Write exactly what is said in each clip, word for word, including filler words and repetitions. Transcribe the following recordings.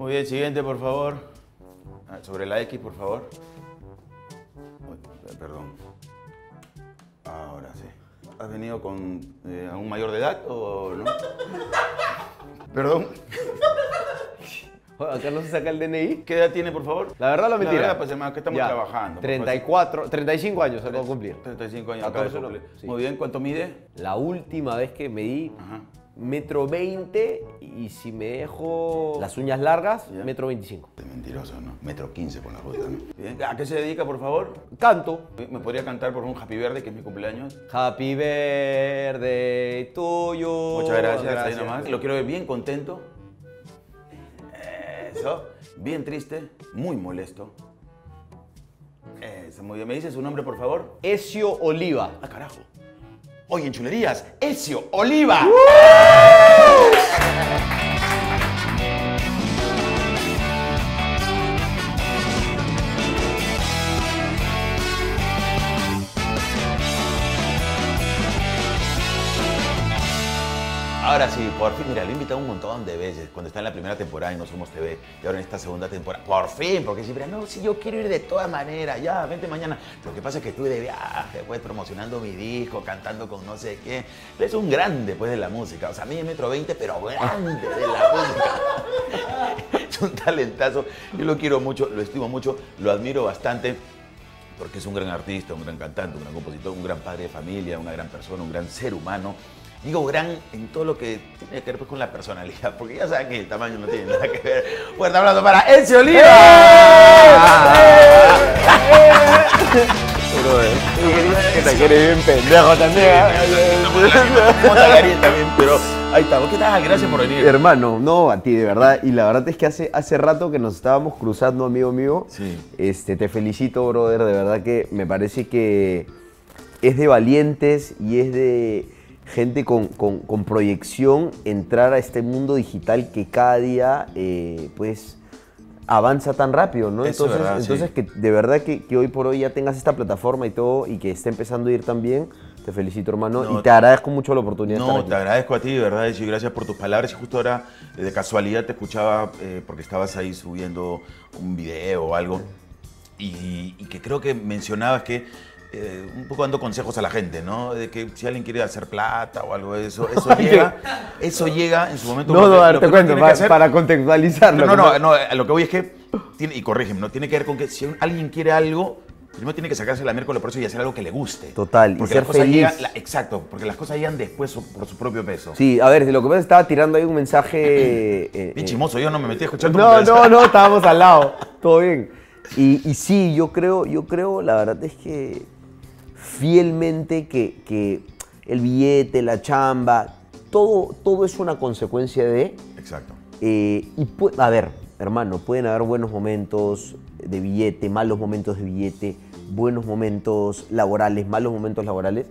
Muy bien, siguiente, por favor. Ah, sobre la X, por favor. Uy, perdón. Ahora sí. ¿Has venido con eh, algún mayor de edad o no? Perdón. Acá no se saca el D N I. ¿Qué edad tiene, por favor? La verdad, la mentira. La verdad, pues, hermano, que estamos ya trabajando. treinta y cuatro, treinta y cinco años acabo de cumplir. treinta y cinco años acabo de cumplir. Sí. Muy bien, ¿cuánto mide? La última vez que medí, ajá, metro veinte, y si me dejo las uñas largas, ¿ya?, metro veinticinco. Es mentiroso, ¿no? Metro quince por la ruta, ¿no? Bien. ¿A qué se dedica, por favor? Canto. ¿Me podría cantar por un Happy Verde, que es mi cumpleaños? Happy Verde tuyo. Muchas gracias, gracias. Ahí nomás. Lo quiero ver bien contento. Eso. Bien triste, muy molesto. Eso, muy bien. ¿Me dice su nombre, por favor? Ezio Oliva. Ah, carajo. Hoy en Chulerías, Ezio Oliva. ¡Uh! Ahora sí, por fin, mira, lo he invitado un montón de veces, cuando está en la primera temporada y No Somos T V, y ahora en esta segunda temporada, por fin, porque siempre, no, si yo quiero ir de todas maneras, ya, vente mañana. Lo que pasa es que estuve de viaje, pues, promocionando mi disco, cantando con no sé qué. Pero es un grande, pues, de la música, o sea, a mí es metro veinte, pero grande de la música. Es un talentazo, yo lo quiero mucho, lo estimo mucho, lo admiro bastante, porque es un gran artista, un gran cantante, un gran compositor, un gran padre de familia, una gran persona, un gran ser humano. Digo gran en todo lo que tiene que ver, pues, con la personalidad, porque ya saben que el tamaño no tiene nada que ver. Fuerte abrazo para Ezio Oliva. Que te quiere bien pendejo también. Pero ahí estamos. ¿Qué tal? Gracias por venir. Hermano, no, a ti, de verdad. Y la verdad es que hace, hace rato que nos estábamos cruzando, amigo mío. Sí. Este, te felicito, brother. De verdad que me parece que es de valientes y es de gente con, con, con proyección entrar a este mundo digital que cada día eh, pues avanza tan rápido, ¿no? Eso entonces, verdad, entonces sí, que de verdad que, que hoy por hoy ya tengas esta plataforma y todo y que esté empezando a ir tan bien. Te felicito, hermano, no, y te agradezco mucho la oportunidad. No, de estar aquí. Te agradezco a ti, de verdad, y gracias por tus palabras. Y justo ahora, de casualidad, te escuchaba eh, porque estabas ahí subiendo un video o algo y, y que creo que mencionabas que Eh, un poco dando consejos a la gente, ¿no? De que si alguien quiere hacer plata o algo de eso, eso llega, eso llega en su momento. No, no, no te cuento, para, hacer, para contextualizarlo. No, no, no, no, lo que voy es que, tiene, y corrígeme, no tiene que ver con que si alguien quiere algo, primero tiene que sacarse la miércoles por eso y hacer algo que le guste. Total, porque y ser feliz. Llegan, la, exacto, porque las cosas llegan después por su propio peso. Sí, a ver, lo que pasa es que estaba tirando ahí un mensaje... Eh, eh, bien chimoso, yo no me metí a escuchar tu No, no, no, estábamos al lado, todo bien. Y, y sí, yo creo, yo creo, la verdad es que fielmente que, que el billete, la chamba, todo, todo es una consecuencia de... Exacto. Eh, y a ver, hermano, pueden haber buenos momentos de billete, malos momentos de billete, buenos momentos laborales, malos momentos laborales,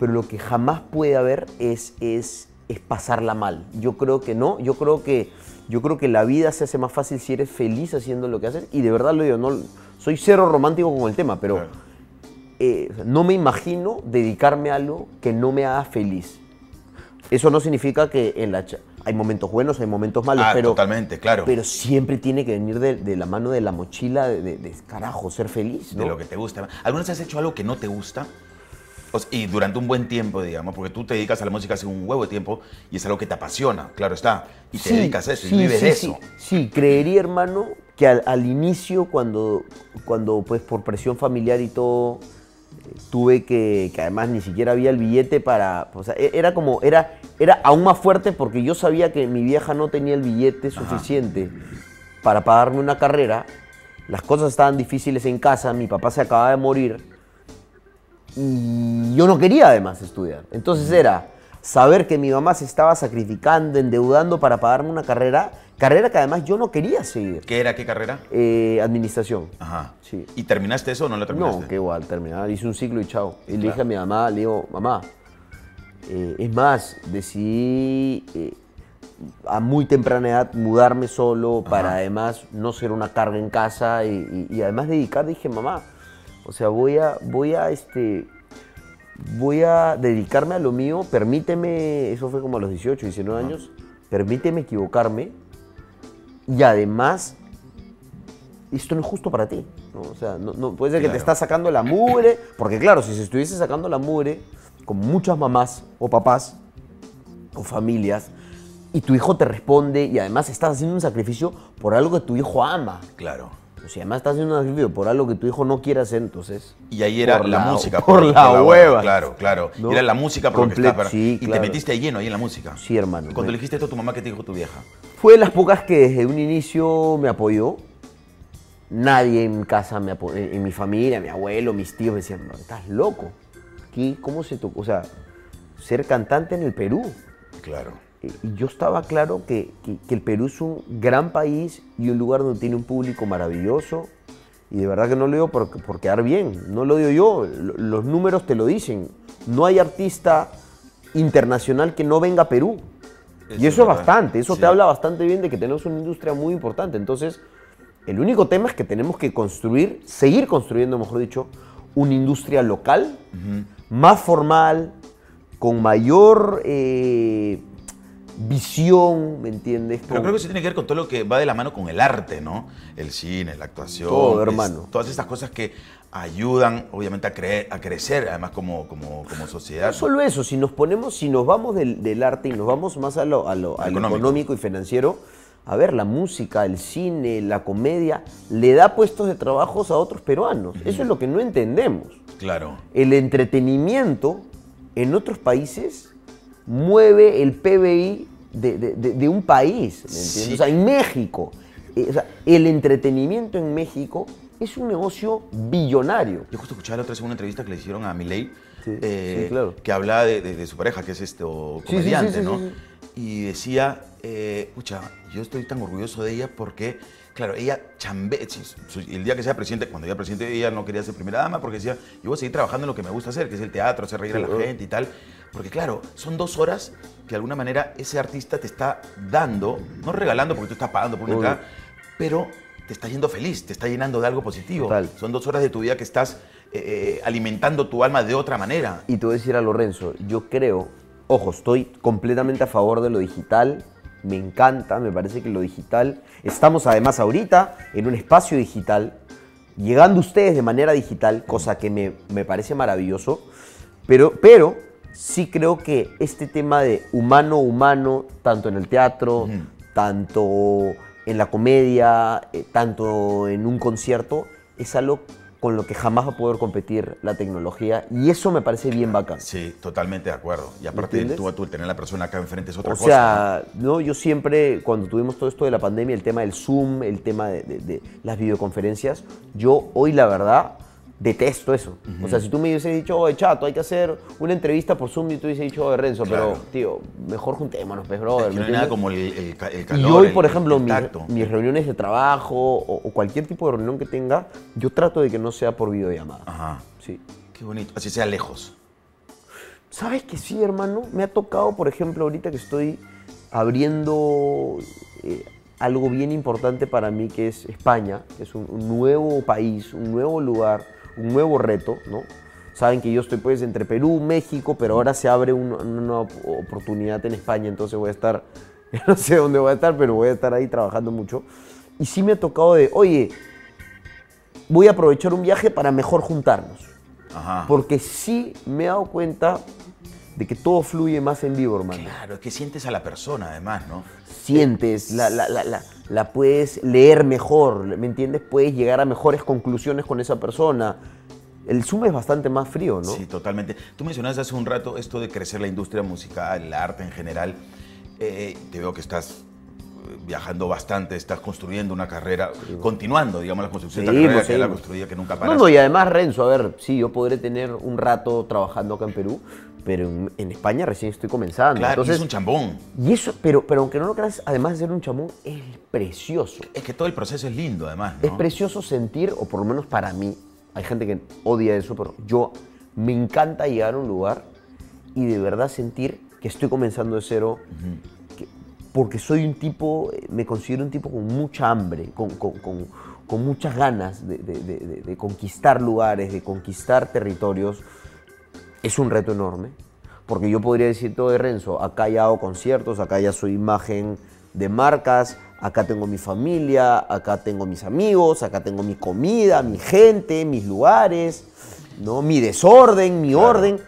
pero lo que jamás puede haber es, es, es pasarla mal. Yo creo que no, yo creo que... Yo creo que la vida se hace más fácil si eres feliz haciendo lo que haces. Y de verdad lo digo, no, soy cero romántico con el tema, pero claro, eh, no me imagino dedicarme a algo que no me haga feliz. Eso no significa que en la hay momentos buenos, hay momentos malos. Ah, pero, totalmente, claro. Pero siempre tiene que venir de, de la mano de la mochila de, de, de carajo, ser feliz, ¿no? De lo que te gusta. ¿Alguna vez has hecho algo que no te gusta? O sea, y durante un buen tiempo, digamos, porque tú te dedicas a la música hace un huevo de tiempo y es algo que te apasiona, claro está, y te sí, dedicas a eso, sí, y vives sí, de eso. Sí, sí, creería, hermano, que al, al inicio, cuando, cuando pues por presión familiar y todo, tuve que, que además ni siquiera había el billete para, o sea, era como, era, era aún más fuerte porque yo sabía que mi vieja no tenía el billete suficiente, ajá, para pagarme una carrera, las cosas estaban difíciles en casa, mi papá se acababa de morir, y yo no quería además estudiar. Entonces era saber que mi mamá se estaba sacrificando, endeudando para pagarme una carrera, carrera que además yo no quería seguir. ¿Qué era? ¿Qué carrera? Eh, administración. Ajá. Sí. ¿Y terminaste eso o no la terminaste? No, que igual, terminaba. Hice un ciclo y chao. Y claro, le dije a mi mamá, le digo, mamá, eh, es más, decidí eh, a muy temprana edad mudarme solo, ajá, para además no ser una carga en casa y, y, y además dedicar, dije, mamá, o sea, voy a, voy a, este, voy a dedicarme a lo mío, permíteme, eso fue como a los dieciocho, diecinueve años, permíteme equivocarme y además esto no es justo para ti, ¿no? O sea, no, no, puede ser que claro. te estás sacando la mugre, porque claro, si se estuviese sacando la mugre con muchas mamás o papás o familias, y tu hijo te responde y además estás haciendo un sacrificio por algo que tu hijo ama. Claro. O sea, además estás haciendo un sacrificio por algo que tu hijo no quiere hacer, entonces... Y ahí era la, la música. Por, por, la, por la hueva. Claro, claro. ¿No? Era la música por Comple lo que estaba, sí, y claro. te metiste ahí lleno ahí en la música. Sí, hermano. Cuando me... le dijiste esto a tu mamá, ¿qué te dijo tu vieja? Fue de las pocas que desde un inicio me apoyó. Nadie en casa, me apoyó, en mi familia, mi abuelo, mis tíos, me decían, no, estás loco. ¿Qué? ¿Cómo se tocó? O sea, ser cantante en el Perú. Claro. Y yo estaba claro que, que, que el Perú es un gran país y un lugar donde tiene un público maravilloso. Y de verdad que no lo digo por, por quedar bien, no lo digo yo, los números te lo dicen. No hay artista internacional que no venga a Perú. Eso y eso es bastante, eso sí. te habla bastante bien de que tenemos una industria muy importante. Entonces, el único tema es que tenemos que construir, seguir construyendo, mejor dicho, una industria local, uh-huh. más formal, con mayor... Eh, visión, ¿me entiendes? Pero creo que eso tiene que ver con todo lo que va de la mano con el arte, ¿no? El cine, la actuación. Todo, hermano. Es, todas estas cosas que ayudan, obviamente, a, creer, a crecer, además, como, como, como sociedad. No solo eso, si nos ponemos, si nos vamos del, del arte y nos vamos más a lo, a lo, a lo económico. económico y financiero, a ver, la música, el cine, la comedia, le da puestos de trabajo a otros peruanos. Uh-huh. Eso es lo que no entendemos. Claro. El entretenimiento en otros países mueve el P B I de, de, de, de un país, ¿me entiendes? Sí. O sea, en México, eh, o sea, el entretenimiento en México es un negocio billonario. Yo justo escuchaba la otra segunda entrevista que le hicieron a Milei, sí, eh, sí, claro. que hablaba de, de, de su pareja, que es este o comediante, sí, sí, sí, sí, ¿no? Sí, sí. Y decía, eh, pucha, yo estoy tan orgulloso de ella porque, claro, ella chambea, el día que sea presidente, cuando ella presidente, ella no quería ser primera dama porque decía, yo voy a seguir trabajando en lo que me gusta hacer, que es el teatro, hacer reír sí, a la claro. gente y tal. Porque claro, son dos horas que de alguna manera ese artista te está dando, no regalando porque tú estás pagando por una cara, pero te está yendo feliz, te está llenando de algo positivo. Total. Son dos horas de tu vida que estás eh, alimentando tu alma de otra manera. Y te voy a decir a Lorenzo, yo creo, ojo, estoy completamente a favor de lo digital, me encanta, me parece que lo digital, estamos además ahorita en un espacio digital, llegando a ustedes de manera digital, cosa que me, me parece maravilloso, pero... pero sí creo que este tema de humano-humano, tanto en el teatro, uh-huh. tanto en la comedia, eh, tanto en un concierto, es algo con lo que jamás va a poder competir la tecnología y eso me parece bien bacán. Sí, totalmente de acuerdo. Y aparte tú a tú, tener a la persona acá enfrente es otra cosa. O sea, ¿no? ¿no? yo siempre, cuando tuvimos todo esto de la pandemia, el tema del Zoom, el tema de, de, de las videoconferencias, yo hoy la verdad... detesto eso. Uh-huh. O sea, si tú me hubieses dicho, oye, chato, hay que hacer una entrevista por Zoom y tú hubieses dicho, oye, Renzo, claro. pero, tío, mejor juntémonos, pues, brother. Es que no hay nada como el, el, el calor, y hoy, por el, ejemplo, el mis, mis reuniones de trabajo o, o cualquier tipo de reunión que tenga, yo trato de que no sea por videollamada. Ajá. Sí. Qué bonito. Así sea lejos. ¿Sabes que sí, hermano? Me ha tocado, por ejemplo, ahorita que estoy abriendo eh, algo bien importante para mí, que es España, que es un, un nuevo país, un nuevo lugar, un nuevo reto, ¿no? Saben que yo estoy pues entre Perú, México, pero ahora se abre un, una oportunidad en España, entonces voy a estar, no sé dónde voy a estar, pero voy a estar ahí trabajando mucho. Y sí me ha tocado de, oye, voy a aprovechar un viaje para mejor juntarnos. Ajá. Porque sí me he dado cuenta de que todo fluye más en vivo, hermano. Claro, es que sientes a la persona además, ¿no? Sientes, la, la, la, la, la puedes leer mejor, ¿me entiendes? Puedes llegar a mejores conclusiones con esa persona. El Zoom es bastante más frío, ¿no? Sí, totalmente. Tú mencionaste hace un rato esto de crecer la industria musical, el arte en general. Eh, te veo que estás viajando bastante, estás construyendo una carrera, sí. continuando, digamos, la construcción de sí, carrera, que la construida que nunca paraste. No, no, y además, Renzo, a ver, sí, yo podré tener un rato trabajando acá en Perú, pero en, en España recién estoy comenzando. Claro, entonces, es un chambón. Y eso, pero, pero aunque no lo creas, además de ser un chambón, es precioso. Es que todo el proceso es lindo, además, ¿no? Es precioso sentir, o por lo menos para mí, hay gente que odia eso, pero yo me encanta llegar a un lugar y de verdad sentir que estoy comenzando de cero, uh-huh. que, porque soy un tipo, me considero un tipo con mucha hambre, con, con, con, con muchas ganas de, de, de, de, de conquistar lugares, de conquistar territorios. Es un reto enorme, porque yo podría decir todo de Renzo, acá ya hago conciertos, acá ya soy imagen de marcas, acá tengo mi familia, acá tengo mis amigos, acá tengo mi comida, mi gente, mis lugares, ¿no? Mi desorden, mi claro. orden.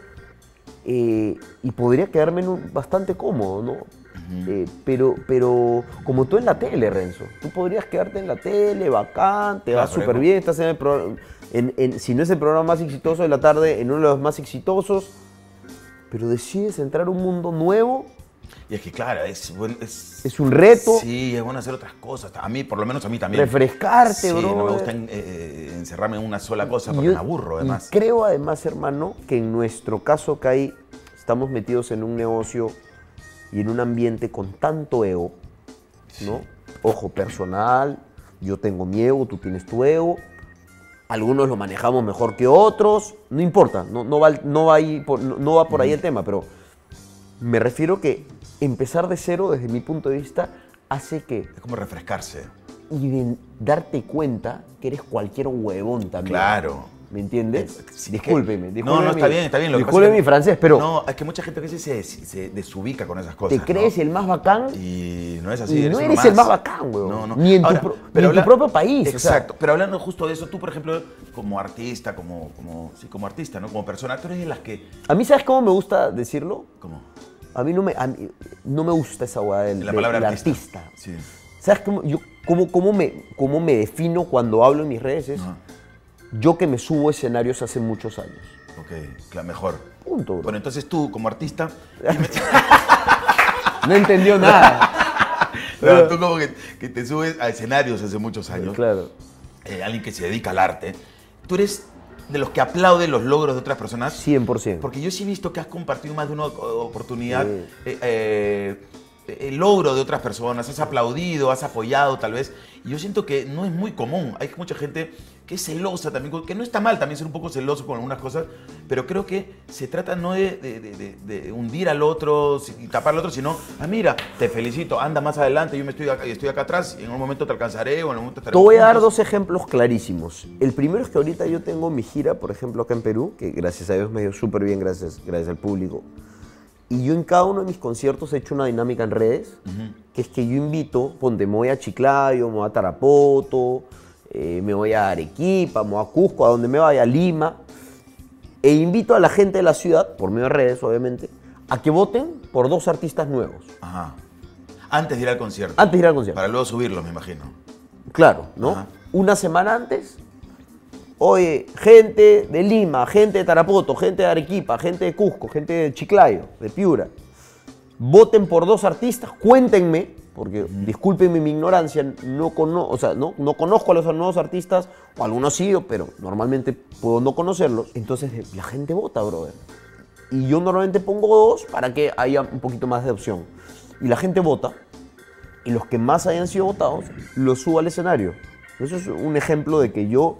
Eh, y podría quedarme en un, bastante cómodo, ¿no? Uh-huh. eh, pero, pero como tú en la tele, Renzo, tú podrías quedarte en la tele, bacán, te va súper bien, estás en el programa, en, en, si no es el programa más exitoso de la tarde, en uno de los más exitosos, pero decides entrar a un mundo nuevo. Y es que, claro, es, es, es un reto. Sí, es bueno hacer otras cosas. A mí, por lo menos a mí también. Refrescarte, sí, bro. Sí, no me gusta en, eh, encerrarme en una sola cosa porque yo, me aburro, además. Y creo, además, hermano, que en nuestro caso, Kai, estamos metidos en un negocio y en un ambiente con tanto ego, ¿no? Sí. Ojo, personal, yo tengo mi ego, tú tienes tu ego. Algunos lo manejamos mejor que otros. No importa, no, no, va, no, va, ahí, no, no va por ahí el tema, pero me refiero que empezar de cero, desde mi punto de vista, hace que... Es como refrescarse. Y de darte cuenta que eres cualquier huevón también. Claro. ¿Me entiendes? Es, es discúlpeme, que, discúlpeme. No, no, está bien, está bien. Lo discúlpeme que que, mi francés, pero... No, es que mucha gente a veces se, se desubica con esas cosas. Te crees ¿no? el más bacán. Y no es así. Y eres no eres más. el más bacán, huevón. No, no. Ni en, Ahora, tu, pero ni habla, en tu propio país. Exacto. O sea. Pero hablando justo de eso, tú, por ejemplo, como artista, como, como, sí, como artista, ¿no? Como persona, tú eres de las que... A mí, ¿sabes cómo me gusta decirlo? ¿Cómo? A mí no me, a mí, no me gusta esa hueá del, del artista. artista. Sí. ¿Sabes cómo, yo, cómo, cómo, me, cómo me defino cuando hablo en mis redes? Es no. Yo que me subo a escenarios hace muchos años. Ok, mejor. Punto, bro. Bueno, entonces tú, como artista... no entendió nada. Pero tú como que, que te subes a escenarios hace muchos años. Claro. Eh, alguien que se dedica al arte. Tú eres... de los que aplauden los logros de otras personas. cien por ciento. Porque yo sí he visto que has compartido más de una oportunidad sí. eh, eh, el logro de otras personas. Has aplaudido, has apoyado tal vez. Y yo siento que no es muy común. Hay mucha gente que es celosa también, que no está mal también ser un poco celoso con algunas cosas, pero creo que se trata no de, de, de, de hundir al otro y tapar al otro, sino, ah, mira, te felicito, anda más adelante, yo me estoy acá, estoy acá atrás, y en un momento te alcanzaré o en un momento te alcanzaré. Te voy a dar dos ejemplos clarísimos. El primero es que ahorita yo tengo mi gira, por ejemplo, acá en Perú, que gracias a Dios me dio súper bien, gracias, gracias al público. Y yo en cada uno de mis conciertos he hecho una dinámica en redes, uh-huh. que es que yo invito, ponte, me voy a Chiclayo, me voy a Tarapoto, Eh, me voy a Arequipa, me voy a Cusco, a donde me vaya, a Lima, e invito a la gente de la ciudad, por medio de redes obviamente, a que voten por dos artistas nuevos. Ajá. Antes de ir al concierto. Antes de ir al concierto. Para luego subirlos, me imagino. Claro, ¿no? Ajá. Una semana antes, oye, gente de Lima, gente de Tarapoto, gente de Arequipa, gente de Cusco, gente de Chiclayo, de Piura, voten por dos artistas, cuéntenme, porque mm. discúlpenme mi ignorancia, no, cono o sea, no, no conozco a los nuevos artistas, o algunos sí, pero normalmente puedo no conocerlos. Entonces la gente vota, brother. Y yo normalmente pongo dos para que haya un poquito más de opción. Y la gente vota, y los que más hayan sido votados, los subo al escenario. Eso es un ejemplo de que yo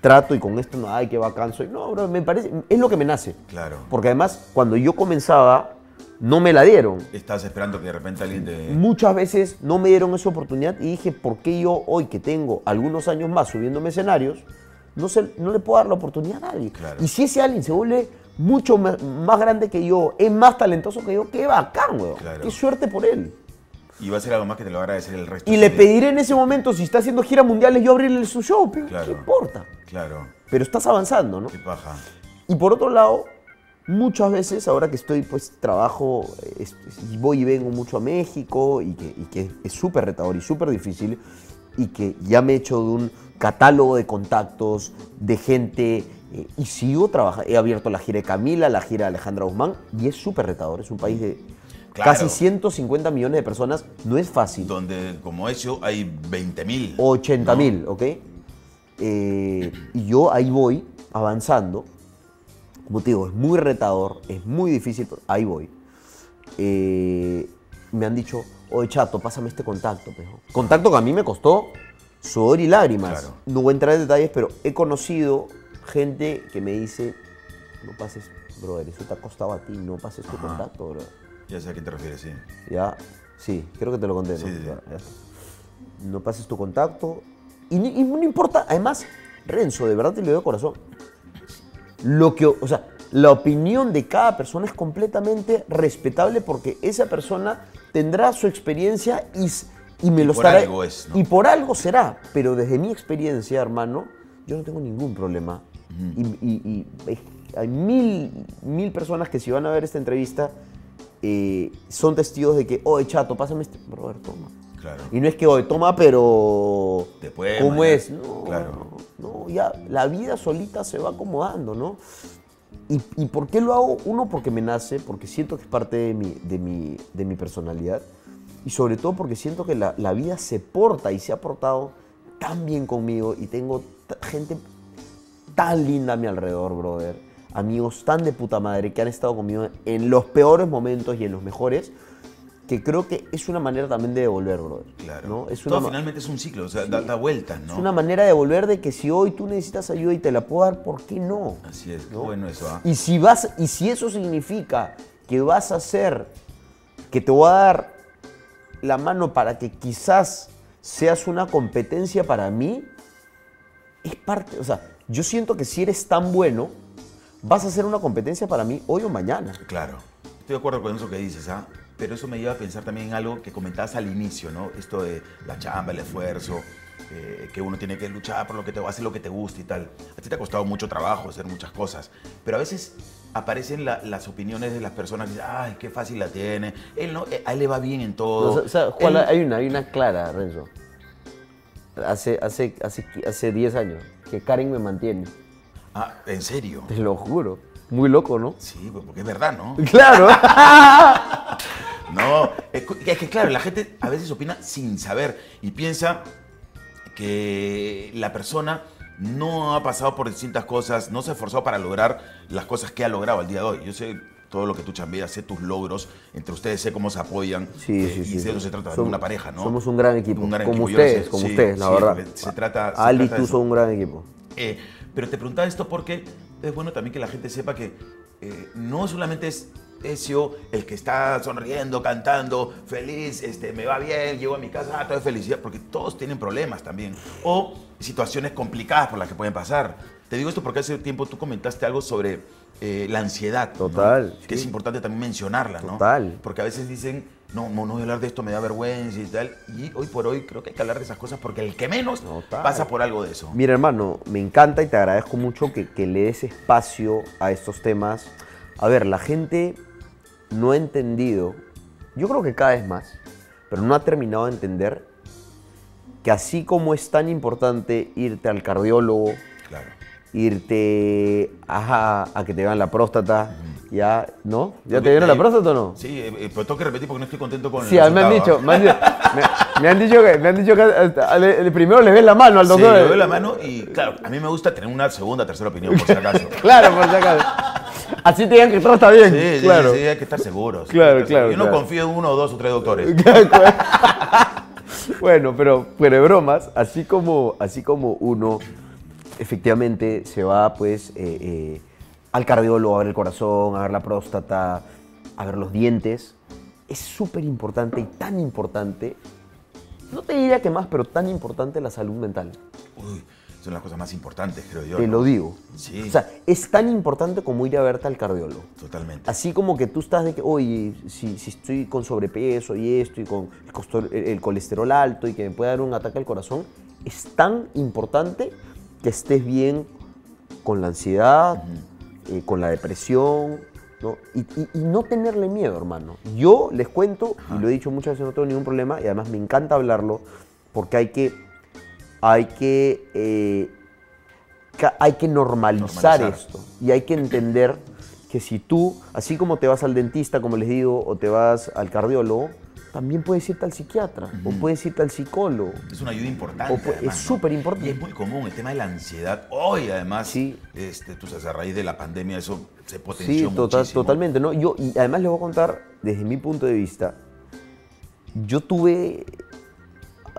trato y con esto, no, ay, qué bacán soy. No, bro, me parece, es lo que me nace. Claro. Porque además, cuando yo comenzaba... no me la dieron. Estás esperando que de repente alguien te... Muchas veces no me dieron esa oportunidad y dije, ¿por qué yo hoy que tengo algunos años más subiéndome escenarios, no, se, no le puedo dar la oportunidad a nadie? Claro. Y si ese alguien se vuelve mucho más grande que yo, es más talentoso que yo, qué bacán, weón. Claro. Qué suerte por él. Y va a ser algo más que te lo va a agradecer el resto. Y le pediré en ese momento, si está haciendo giras mundiales, yo abrirle su show, pero claro. ¿Qué importa? Claro. Pero estás avanzando, ¿no? Qué paja. Y por otro lado... muchas veces, ahora que estoy, pues, trabajo, es, es, voy y vengo mucho a México y que, y que es súper retador y súper difícil y que ya me he hecho de un catálogo de contactos, de gente eh, y sigo trabajando. He abierto la gira de Camila, la gira de Alejandra Guzmán y es súper retador. Es un país de claro. casi ciento cincuenta millones de personas. No es fácil. Donde, como eso, hay veinte mil. ochenta mil, ¿no? ¿Ok? Eh, y yo ahí voy avanzando. Como te digo, es muy retador, es muy difícil, pero ahí voy. Eh, me han dicho, oye chato, pásame este contacto. Pejo. Contacto que a mí me costó sudor y lágrimas. Claro. No voy a entrar en detalles, pero he conocido gente que me dice, no pases, brother, eso te ha costado a ti, no pases tu Ajá. contacto, brother. Ya sé a qué te refieres, sí. Ya, sí, creo que te lo conté. Sí, ¿no? Sí, ya, ya. No pases tu contacto. Y, y no importa, además, Renzo, de verdad te lo digo de corazón. Lo que, o sea, la opinión de cada persona es completamente respetable porque esa persona tendrá su experiencia y, Y me y lo por estará... algo es, ¿no? Y por algo será, pero desde mi experiencia, hermano, yo no tengo ningún problema. Uh-huh. Y, y, y hay mil, mil personas que si van a ver esta entrevista eh, son testigos de que, oye, chato, pásame este... Brother, toma. Claro. Y no es que, oye, toma, pero... Te puede ¿Cómo mañana. es? No, claro. no, no, ya la vida solita se va acomodando, ¿no? ¿Y, ¿Y por qué lo hago? Uno, porque me nace, porque siento que es parte de mi, de mi, de mi personalidad. Y sobre todo porque siento que la, la vida se porta y se ha portado tan bien conmigo. Y tengo gente tan linda a mi alrededor, brother. Amigos tan de puta madre que han estado conmigo en los peores momentos y en los mejores. Que creo que es una manera también de devolver, brother. Claro. ¿No? Es una todo finalmente es un ciclo, o sea, sí. da, da vueltas, ¿no? Es una manera de devolver de que si hoy tú necesitas ayuda y te la puedo dar, ¿por qué no? Así es, ¿no? Bueno eso. ¿Ah? Y, si vas, y si eso significa que vas a hacer, que te voy a dar la mano para que quizás seas una competencia para mí, es parte, o sea, yo siento que si eres tan bueno, vas a ser una competencia para mí hoy o mañana. Claro, estoy de acuerdo con eso que dices, ¿ah? Pero eso me lleva a pensar también en algo que comentabas al inicio, ¿no? Esto de la chamba, el esfuerzo, eh, que uno tiene que luchar por lo que te hace lo que te gusta y tal. A ti te ha costado mucho trabajo hacer muchas cosas, pero a veces aparecen la, las opiniones de las personas que dicen, ay, qué fácil la tiene, él no, a él le va bien en todo. No, o sea, Juan, él... hay, una, hay una clara, Renzo, hace, hace, hace, hace diez años, que Karen me mantiene. Ah, ¿en serio? Te lo juro. Muy loco, ¿no? Sí, porque es verdad, ¿no? ¡Claro! No, es que claro, la gente a veces opina sin saber y piensa que la persona no ha pasado por distintas cosas, no se ha esforzado para lograr las cosas que ha logrado al día de hoy. Yo sé todo lo que tú chambeas, sé tus logros, entre ustedes sé cómo se apoyan. Sí, eh, sí, y sí, de eso se trata, de una pareja, ¿no? Somos un gran equipo, un gran como equipo. ustedes, sé, como sí, ustedes, la sí, verdad. Se trata, se Ali y tú son un gran equipo. Eh, pero te preguntaba esto porque... Es bueno también que la gente sepa que eh, no solamente es Ezio el que está sonriendo, cantando, feliz, este, me va bien, llego a mi casa, ah, todo es felicidad, porque todos tienen problemas también. O situaciones complicadas por las que pueden pasar. Te digo esto porque hace tiempo tú comentaste algo sobre eh, la ansiedad. Total. ¿No? Que sí. Es importante también mencionarla, ¿no? Total. Porque a veces dicen, no, no, no voy a hablar de esto, me da vergüenza y tal. Y hoy por hoy creo que hay que hablar de esas cosas porque el que menos Total. pasa por algo de eso. Mira, hermano, me encanta y te agradezco mucho que, que le des espacio a estos temas. A ver, la gente no ha entendido, yo creo que cada vez más, pero no ha terminado de entender que así como es tan importante irte al cardiólogo, claro. irte a, a que te vean la próstata, uh-huh. ya, ¿no? ¿Ya te vieron la próstata o no? Sí, eh, pero tengo que repetir porque no estoy contento con el Sí, me han dicho, me han dicho, me, me han dicho que, me han dicho que a, a, a, primero le ves la mano al doctor. Sí, le ves la mano y claro, a mí me gusta tener una segunda, tercera opinión por si acaso. Claro, por si acaso. Así te digan que todo está bien. Sí, claro. sí, sí, hay que estar seguros. Claro, estar claro. Yo claro. no confío en uno o dos o tres doctores. Bueno, pero, pero bromas, así como, así como uno... Efectivamente, se va pues eh, eh, al cardiólogo a ver el corazón, a ver la próstata, a ver los dientes. Es súper importante y tan importante, no te diría que más, pero tan importante la salud mental. Uy, son las cosas más importantes, creo yo. Te ¿no? lo digo. Sí. O sea, es tan importante como ir a verte al cardiólogo. Totalmente. Así como que tú estás de que, oye, si, si estoy con sobrepeso y esto, y con el, colesterol, el colesterol alto y que me puede dar un ataque al corazón, es tan importante... que estés bien con la ansiedad, uh-huh. eh, con la depresión, ¿no? Y, y, y no tenerle miedo, hermano. Yo les cuento, uh-huh. y lo he dicho muchas veces, no tengo ningún problema, y además me encanta hablarlo, porque hay que, hay que, eh, hay que normalizar, normalizar esto, y hay que entender que si tú, así como te vas al dentista, como les digo, o te vas al cardiólogo, también puedes irte al psiquiatra, uh-huh. o puedes irte al psicólogo. Es una ayuda importante. O además, es ¿no? súper importante. Y es muy común el tema de la ansiedad. Hoy, además, sí. este, tú sabes, a raíz de la pandemia eso se potenció sí, total, muchísimo. Totalmente. ¿No? Yo, y además les voy a contar, desde mi punto de vista, yo tuve...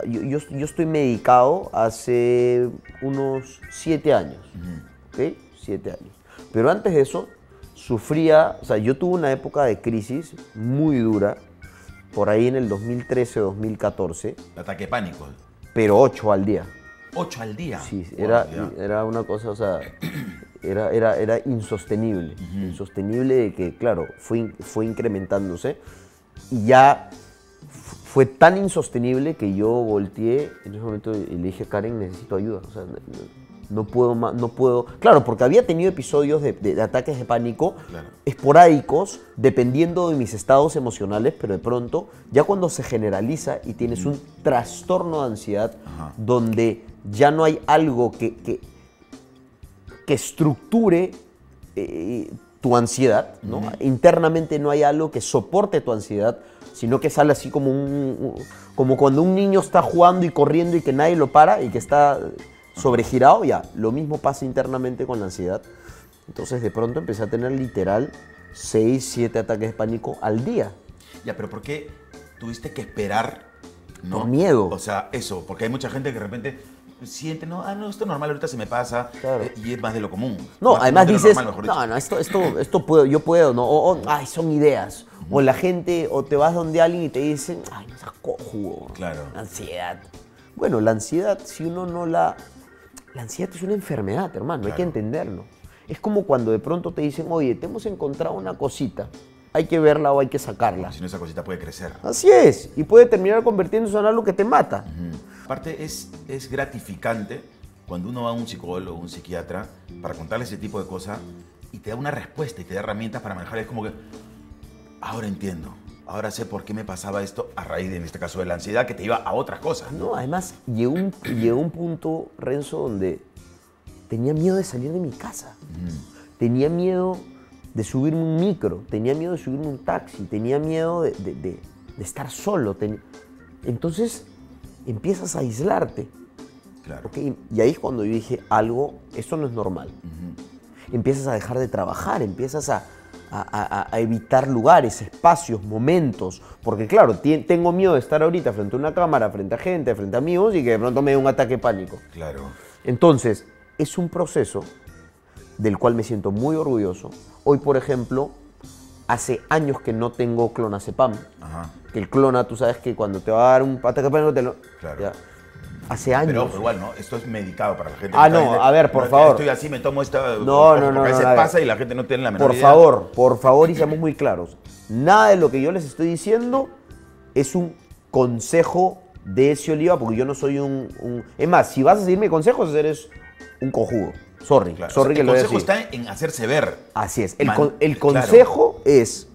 Yo, yo, yo estoy medicado hace unos siete años. Uh-huh. ¿Okay? Siete años. Pero antes de eso, sufría... O sea, yo tuve una época de crisis muy dura, por ahí en el dos mil trece, dos mil catorce. Ataque de pánico. Pero ocho al día. ¿Ocho al día? Sí, era, era una cosa, o sea, era, era, era insostenible. Uh-huh. Insostenible de que, claro, fue, fue incrementándose. Y ya fue tan insostenible que yo volteé en ese momento y le dije a Karen, necesito ayuda. O sea, no, no puedo más, no puedo... Claro, porque había tenido episodios de, de, de ataques de pánico, claro, esporádicos, dependiendo de mis estados emocionales, pero de pronto, ya cuando se generaliza y tienes un trastorno de ansiedad, ajá, donde ya no hay algo que, que, que estructure eh, tu ansiedad, ¿no? Uh-huh. Internamente no hay algo que soporte tu ansiedad, sino que sale así como un, como cuando un niño está jugando y corriendo y que nadie lo para y que está sobregirado, ya, lo mismo pasa internamente con la ansiedad. Entonces de pronto empecé a tener literal seis, siete ataques de pánico al día. Ya, pero ¿por qué tuviste que esperar, no? Por miedo. O sea, eso, porque hay mucha gente que de repente siente, no, ah, no, esto es normal, ahorita se me pasa, claro, eh, y es más de lo común. No, más, además dices, normal, no, no, esto, esto, esto puedo, yo puedo, ¿no? O, o, ay, son ideas. Uh-huh. O la gente, o te vas donde alguien y te dicen, ay, no seas cojudo. Claro. Ansiedad. Bueno, la ansiedad, si uno no la... La ansiedad es una enfermedad, hermano, claro, hay que entenderlo. Es como cuando de pronto te dicen, oye, te hemos encontrado una cosita, hay que verla o hay que sacarla. Si no, esa cosita puede crecer. Así es, y puede terminar convirtiéndose en algo que te mata. Uh-huh. Aparte, es, es gratificante cuando uno va a un psicólogo, un psiquiatra, para contarle ese tipo de cosas y te da una respuesta y te da herramientas para manejar. Es como que, ahora entiendo, ahora sé por qué me pasaba esto a raíz, de, en este caso, de la ansiedad, que te iba a otras cosas. No, no, además, llegó un, llegó un punto, Renzo, donde tenía miedo de salir de mi casa. Mm. Tenía miedo de subirme un micro, tenía miedo de subirme un taxi, tenía miedo de, de, de, de estar solo. Ten... Entonces, empiezas a aislarte. Claro. ¿Okay? Y ahí es cuando yo dije, algo, esto no es normal. Uh-huh. Empiezas a dejar de trabajar, empiezas a, a, a, a evitar lugares, espacios, momentos. Porque claro, tengo miedo de estar ahorita frente a una cámara, frente a gente, frente a amigos, y que de pronto me dé un ataque de pánico. Claro. Entonces, es un proceso del cual me siento muy orgulloso. Hoy, por ejemplo, hace años que no tengo clonazepam. Ajá. Que el clona, tú sabes que cuando te va a dar un ataque de pánico te lo... Claro. Ya. Hace años. Pero ojo, igual, ¿no? Esto es medicado para la gente. Ah, no, gente, a ver, por no, favor. Estoy así, me tomo esta... No, no, no. Porque no, se pasa y la gente no tiene la menor idea. Por favor, por favor, y seamos muy claros. Nada de lo que yo les estoy diciendo es un consejo de Ezio Oliva, porque yo no soy un... un... Es más, si vas a seguirme consejos, eres un cojudo. Sorry, claro, sorry, o sea, que el lo voy a decir. El consejo está en hacerse ver. Así es. El, Man, con, el consejo, claro, es,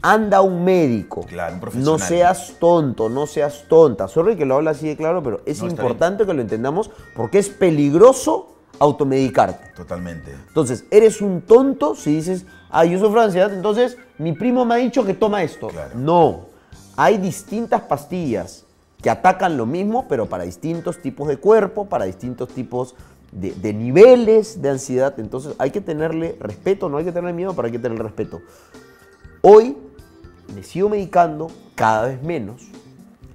anda a un médico. Claro, un profesional. No seas tonto, no seas tonta. Sorry que lo habla así de claro, pero es no, importante que lo entendamos porque es peligroso automedicarte. Totalmente. Entonces, eres un tonto si dices, ah, yo sufro de ansiedad, entonces mi primo me ha dicho que toma esto. Claro. No, hay distintas pastillas que atacan lo mismo, pero para distintos tipos de cuerpo, para distintos tipos De, de niveles de ansiedad. Entonces hay que tenerle respeto, no hay que tenerle miedo, pero hay que tenerle respeto. Hoy me sigo medicando cada vez menos.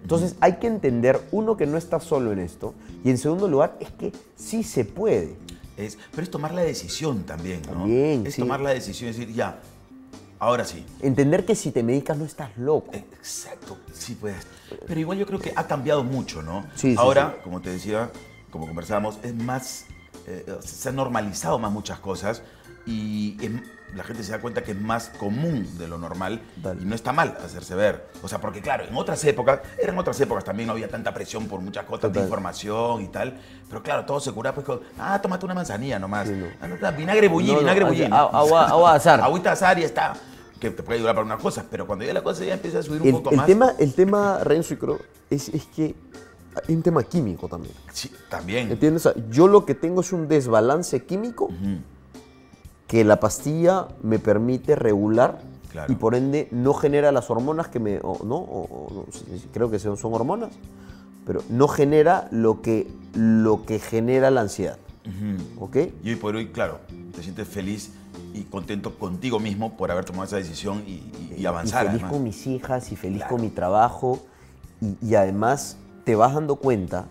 Entonces hay que entender, uno, que no estás solo en esto, y en segundo lugar, es que sí se puede. Es, pero es tomar la decisión también, ¿no? También, es sí. tomar la decisión, es decir, ya, ahora sí. Entender que si te medicas no estás loco. Exacto, sí puedes. Pero igual yo creo que ha cambiado mucho, ¿no? Sí, ahora, sí, sí. como te decía, como conversábamos, es más, eh, se han normalizado más muchas cosas y en, la gente se da cuenta que es más común de lo normal. Dale. Y no está mal hacerse ver. O sea, porque claro, en otras épocas, eran otras épocas también, no había tanta presión por muchas cosas, tanta información y tal, pero claro, todo se curaba pues con, ah, tómate una manzanilla nomás, sí, no. ah, no, vinagre bullín, no, vinagre no, bullín. Agua, agua azar. Agüita azar y está, que te puede ayudar para unas cosas, pero cuando ya la cosa ya empieza a subir un el, poco el más. Tema, el tema, Renzo y Cro, es, es que hay un tema químico también. Sí, también. ¿Entiendes? O sea, yo lo que tengo es un desbalance químico, uh-huh, que la pastilla me permite regular, claro, y por ende no genera las hormonas que me... O, ¿no? O, o, creo que son, son hormonas, pero no genera lo que, lo que genera la ansiedad. Uh-huh. ¿Ok? Y hoy por hoy, claro, te sientes feliz y contento contigo mismo por haber tomado esa decisión y, y, y avanzar. Y feliz además con mis hijas y feliz, claro, con mi trabajo y, y además... te vas dando cuenta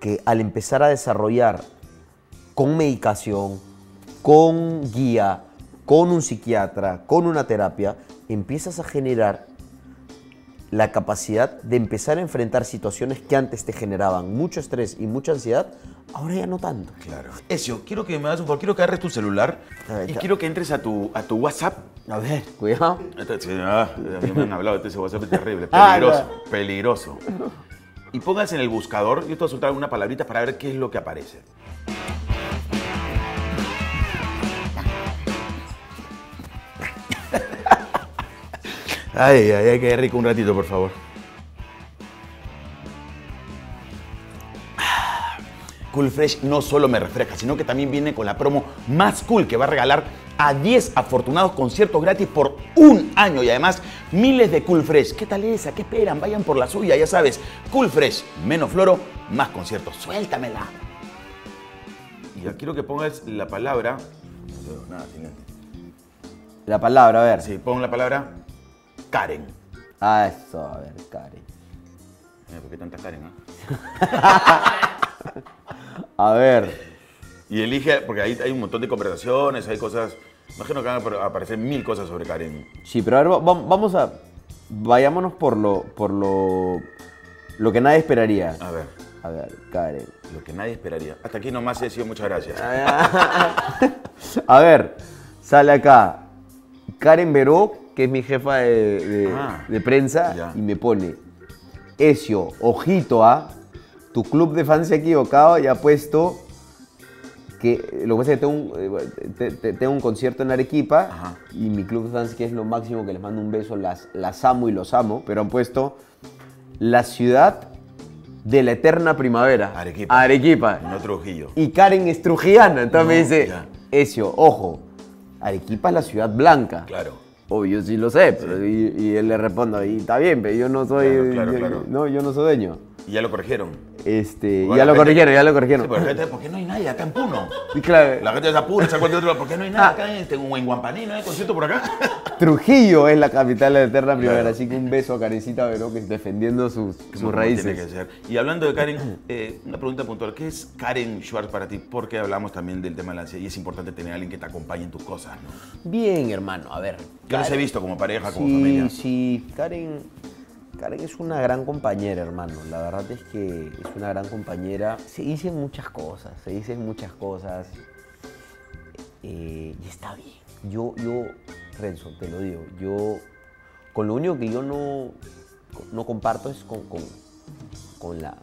que al empezar a desarrollar con medicación, con guía, con un psiquiatra, con una terapia, empiezas a generar la capacidad de empezar a enfrentar situaciones que antes te generaban mucho estrés y mucha ansiedad, ahora ya no tanto. Claro. Ezio, quiero que me hagas un favor, quiero que agarres tu celular y quiero que entres a tu, a tu WhatsApp. A ver, cuidado. Ah, a mí me han hablado de ese WhatsApp, es terrible, peligroso, ah, no. peligroso. Y pongas en el buscador, yo te voy a soltar una palabrita para ver qué es lo que aparece. Ay, ay, ay, qué rico. Un ratito, por favor. Cool Fresh no solo me refresca, sino que también viene con la promo más cool que va a regalar a diez afortunados conciertos gratis por un año y además miles de Cool Fresh. ¿Qué tal esa? ¿Qué esperan? Vayan por la suya, ya sabes. Cool Fresh, menos floro, más conciertos. Suéltamela. Y ya quiero que pongas la palabra... No, nada, sin nada. La palabra, a ver. Sí, pon la palabra... Karen. Ah, eso, a ver, Karen. Mira, ¿por qué tanta Karen, eh? A ver. Y elige, porque ahí hay un montón de conversaciones, hay cosas... Imagino que van a aparecer mil cosas sobre Karen. Sí, pero a ver, vamos a... Vayámonos por lo... Por lo, lo que nadie esperaría. A ver. A ver, Karen. Lo que nadie esperaría. Hasta aquí nomás he sido, muchas gracias. A ver, sale acá. Karen Veró, que es mi jefa de, de, ah, de prensa, ya. Y me pone, Ezio, ojito a, tu club de fans se ha equivocado y ha puesto que, lo que pasa es que tengo un, te, te, tengo un concierto en Arequipa. Ajá. Y mi club de fans, que es lo máximo, que les mando un beso, las, las amo y los amo, pero han puesto la ciudad de la eterna primavera. Arequipa. Arequipa. No Trujillo. Y Karen es trujillana, entonces no, me dice, ya. Ezio, ojo, Arequipa es la ciudad blanca. Claro. Obvio, sí lo sé, pero sí. Y, y él le respondo, y está bien, pero yo no soy, claro, claro, yo, claro. No, yo no soy dueño. Y ya lo corrigieron. Este, bueno, ya lo gente, corrigieron, ya lo corrigieron. Sí, pero la gente, ¿por qué no hay nadie acá en Puno? Sí, claro. La gente se apura, se acuerda de otro, ¿por qué no hay nadie ah. acá en, en Guampaní? ¿No hay concierto por acá? Trujillo es la capital de la eterna primavera, claro. Así que un beso a Karencita Veró, que defendiendo sus, sus raíces. Tiene que ser. Y hablando de Karen, eh, una pregunta puntual, ¿qué es Karen Schwarz para ti? Porque hablamos también del tema de la ansiedad y es importante tener a alguien que te acompañe en tus cosas, ¿no? Bien, hermano, a ver. Yo los he visto como pareja, como sí, familia. Sí, Karen, Karen es una gran compañera, hermano. La verdad es que es una gran compañera. Se dicen muchas cosas, se dicen muchas cosas. Eh, y está bien. Yo, yo, Renzo, te lo digo. Yo, con lo único que yo no, no comparto es con, con, con la,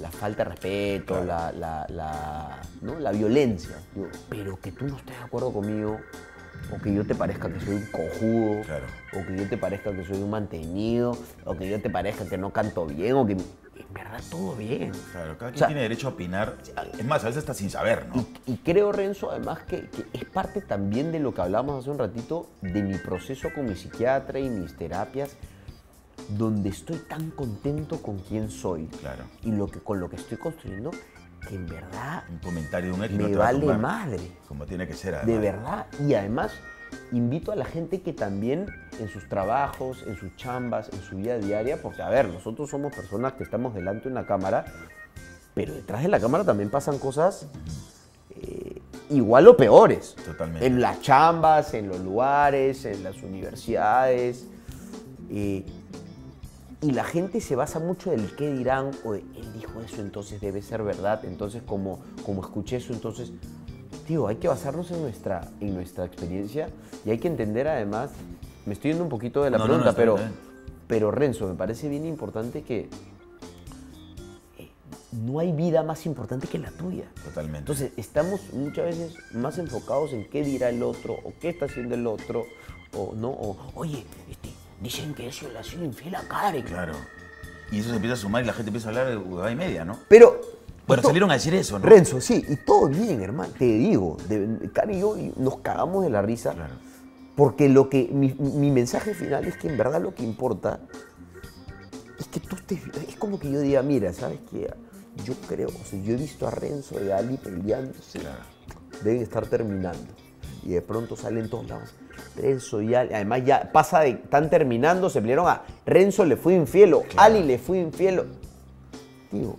la falta de respeto, claro. la, la, la, ¿no? la violencia. Yo, pero que tú no estés de acuerdo conmigo, o que yo te parezca que soy un cojudo, claro. O que yo te parezca que soy un mantenido, o que yo te parezca que no canto bien, o que... En verdad, todo bien. Claro, cada quien, o sea, tiene derecho a opinar. Es más, a veces está sin saber, ¿no? Y, y creo, Renzo, además, que, que es parte también de lo que hablábamos hace un ratito, de mi proceso con mi psiquiatra y mis terapias, donde estoy tan contento con quién soy. Claro. Y lo que, con lo que estoy construyendo... Que en verdad un comentario de un ex me no vale madre. Como tiene que ser, además. De verdad. Y además invito a la gente que también en sus trabajos, en sus chambas, en su vida diaria, porque a ver, nosotros somos personas que estamos delante de una cámara, pero detrás de la cámara también pasan cosas eh, igual o peores. Totalmente. En las chambas, en los lugares, en las universidades. Eh, Y la gente se basa mucho del qué dirán, o de, él dijo eso, entonces debe ser verdad, entonces como, como escuché eso, entonces... Tío, hay que basarnos en nuestra, en nuestra experiencia y hay que entender además... Me estoy yendo un poquito de la no, pregunta, no, no, pero, pero Renzo, me parece bien importante que... Eh, no hay vida más importante que la tuya. Totalmente. Entonces, estamos muchas veces más enfocados en qué dirá el otro, o qué está haciendo el otro, o no, o... Oye, este... Dicen que eso le ha sido infiel a Karen. Claro. Y eso se empieza a sumar y la gente empieza a hablar de huevada y media, ¿no? Pero... Bueno, salieron a decir eso, ¿no? Renzo, sí. Y todo bien, hermano. Te digo, de, Karen y yo nos cagamos de la risa. Claro. Porque lo que... Mi, mi mensaje final es que en verdad lo que importa es que tú te... Es como que yo diga, mira, ¿sabes qué? Yo creo... O sea, yo he visto a Renzo y a Ali peleándose. Claro. Deben estar terminando. Y de pronto salen todos lados. Renzo y Ali, además ya pasa de, están terminando, se pelearon a Renzo le fue infiel, claro. Ali le fue infiel. Digo,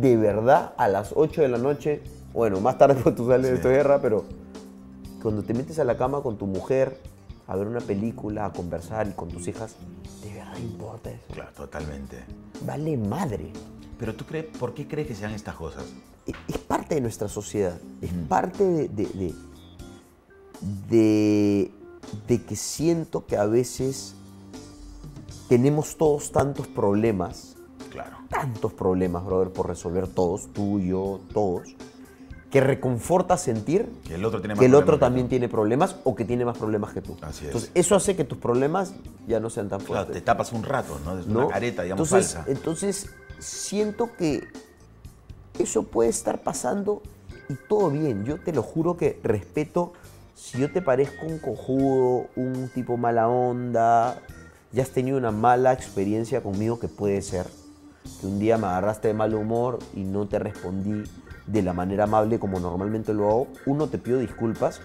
de verdad a las ocho de la noche, bueno, más tarde cuando tú sales sí. de esta guerra, pero cuando te metes a la cama con tu mujer, a ver una película, a conversar y con tus hijas, ¿de verdad importa eso? Claro, totalmente. Vale madre. Pero tú crees, ¿por qué crees que sean estas cosas? Es, es parte de nuestra sociedad, es mm. parte de de, de, de de que siento que a veces tenemos todos tantos problemas, claro, tantos problemas, brother, por resolver todos, tú, yo, todos, que reconforta sentir que el otro, tiene más que el otro también tiene problemas o que tiene más problemas que tú. Así es. Entonces, eso hace que tus problemas ya no sean tan fuertes. Claro, te tapas un rato, ¿no? Es una ¿no? careta, digamos, entonces, falsa. Entonces, siento que eso puede estar pasando y todo bien. Yo te lo juro que respeto. Si yo te parezco un cojudo, un tipo mala onda, ya has tenido una mala experiencia conmigo, que puede ser que un día me agarraste de mal humor y no te respondí de la manera amable como normalmente lo hago, uno, te pido disculpas,